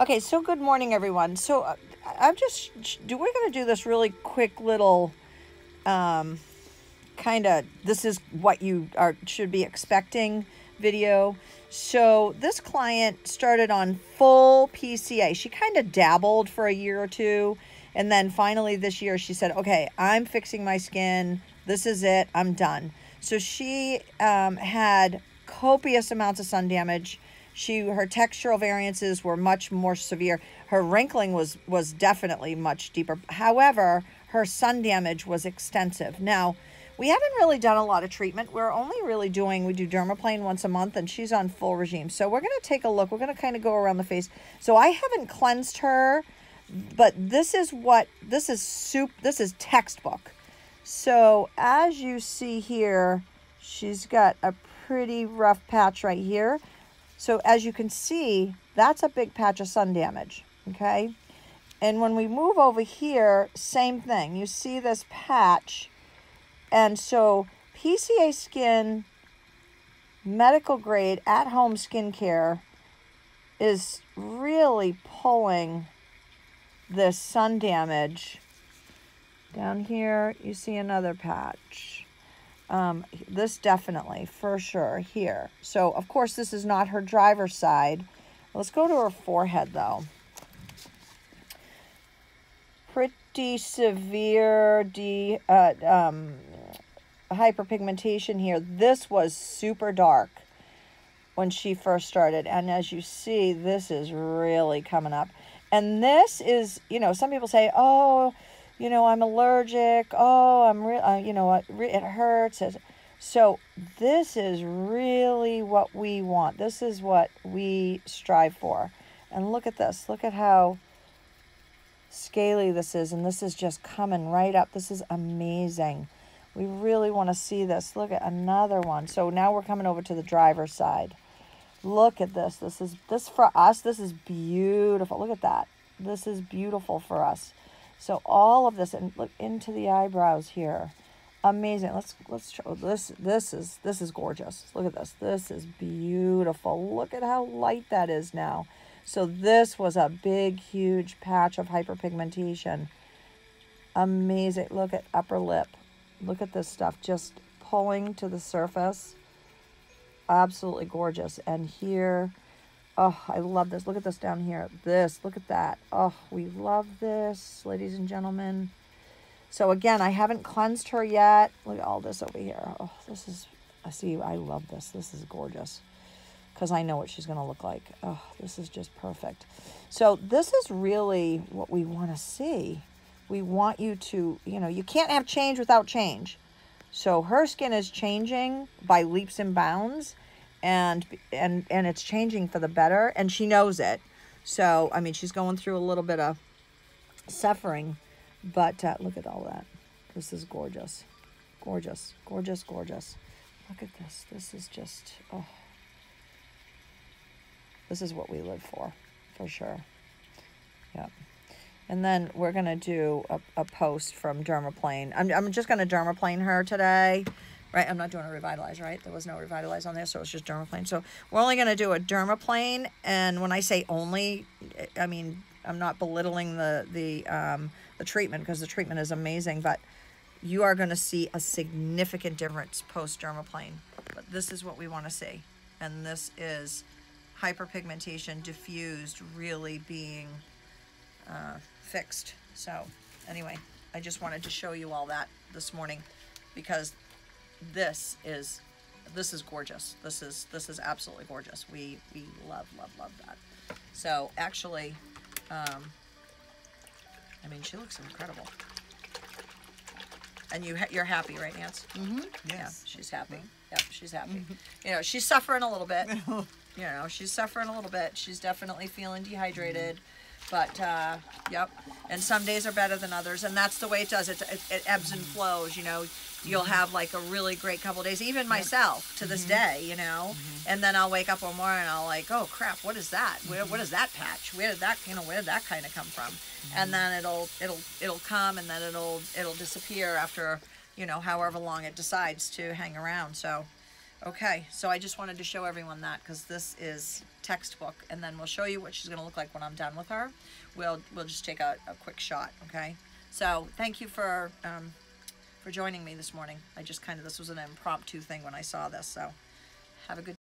Okay, so good morning, everyone. So we're going to do this really quick little kind of this is what you should be expecting video. So this client started on full PCA. She kind of dabbled for a year or two, and then finally this year she said, okay, I'm fixing my skin. This is it. I'm done. So she had copious amounts of sun damage. Her textural variances were much more severe. Her wrinkling was definitely much deeper. However, her sun damage was extensive. Now, we haven't really done a lot of treatment. We're only really doing, we do dermaplane once a month, and she's on full regime. So we're going to take a look. We're going to kind of go around the face. So I haven't cleansed her, but this is textbook. So as you see here, she's got a pretty rough patch right here. So as you can see, that's a big patch of sun damage, okay? And when we move over here, same thing. You see this patch. And so PCA Skin, medical grade, at-home skincare is really pulling this sun damage. Down here, you see another patch. This definitely, for sure, here. So, of course, this is not her driver's side. Let's go to her forehead, though. Pretty severe hyperpigmentation here. This was super dark when she first started. And as you see, this is really coming up. And this is, you know, some people say, oh, you know, I'm allergic. Oh, I'm real. You know, it hurts. So this is really what we want. This is what we strive for. And look at this. Look at how scaly this is. And this is just coming right up. This is amazing. We really want to see this. Look at another one. So now we're coming over to the driver's side. Look at this. This for us. This is beautiful. Look at that. This is beautiful for us. So all of this, and look into the eyebrows here, amazing. Let's show this. This is gorgeous. Look at this. This is beautiful. Look at how light that is now. So this was a big, huge patch of hyperpigmentation. Amazing. Look at upper lip. Look at this stuff just pulling to the surface. Absolutely gorgeous. And here. Oh, I love this. Look at this down here. This, look at that. Oh, we love this, ladies and gentlemen. So again, I haven't cleansed her yet. Look at all this over here. Oh, this is, I love this. This is gorgeous because I know what she's going to look like. Oh, this is just perfect. So this is really what we want to see. We want you to, you know, you can't have change without change. So her skin is changing by leaps and bounds. And it's changing for the better, and she knows it. So, I mean, she's going through a little bit of suffering, but look at all that. This is gorgeous. Gorgeous, gorgeous, gorgeous. Look at this. This is just, oh. This is what we live for sure. Yep. And then we're going to do a post from dermaplane. I'm just going to dermaplane her today. Right, I'm not doing a revitalize, right? There was no revitalize on there, so it's just dermaplane. So we're only going to do a dermaplane, and when I say only, I mean, I'm not belittling the treatment because the treatment is amazing, but you are going to see a significant difference post-dermaplane. But this is what we want to see, and this is hyperpigmentation diffused really being fixed. So anyway, I just wanted to show you all that this morning because this is gorgeous. This is absolutely gorgeous. We love that. So actually, I mean, she looks incredible. And you're happy, right, Nance? Mm-hmm. Yes. Yeah, she's happy. Mm-hmm. Yep, she's happy. Mm-hmm. You know, she's suffering a little bit. You know, she's suffering a little bit. She's definitely feeling dehydrated. Mm-hmm. But, yep, and some days are better than others, and that's the way it does. It ebbs and flows, you know. You'll have, like, a really great couple of days, even myself, to this day, you know. And then I'll wake up one morning, and I'll, like, oh, crap, what is that? What is that patch? Where did that, you know, where did that kind of come from? And then it'll come, and then it'll disappear after, you know, however long it decides to hang around. So, Okay, so I just wanted to show everyone that because this is textbook, and then we'll show you what she's going to look like when I'm done with her. We'll just take a quick shot, okay? So thank you for joining me this morning. I just kind of, this was an impromptu thing when I saw this, so have a good day.